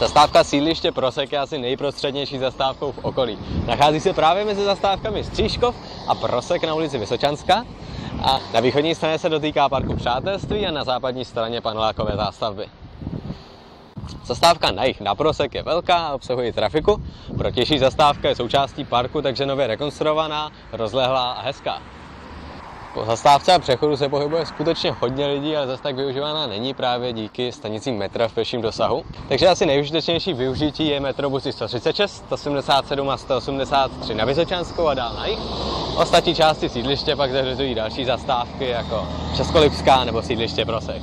Zastávka Sídliště Prosek je asi nejprostřednější zastávkou v okolí. Nachází se právě mezi zastávkami Stříškov a Prosek na ulici Vysočanská. A na východní straně se dotýká parku Přátelství a na západní straně panelákové zástavby. Zastávka na jih na Prosek je velká a obsahuje i trafiku. Protější zastávka je součástí parku, takže nově rekonstruovaná, rozlehlá a hezká. Po zastávce a přechodu se pohybuje skutečně hodně lidí, ale zase tak využívaná není právě díky stanicím metra v pěším dosahu. Takže asi nejúžitečnější využití je metrobusy 136, 177 a 183 na Vysočanskou a dál na jih. Ostatní části sídliště pak zařizují další zastávky jako Českolipská nebo Sídliště Prosek.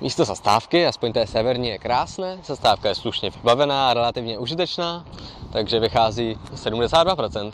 Místo zastávky, aspoň té severní, je krásné, zastávka je slušně vybavená a relativně užitečná, takže vychází 72%.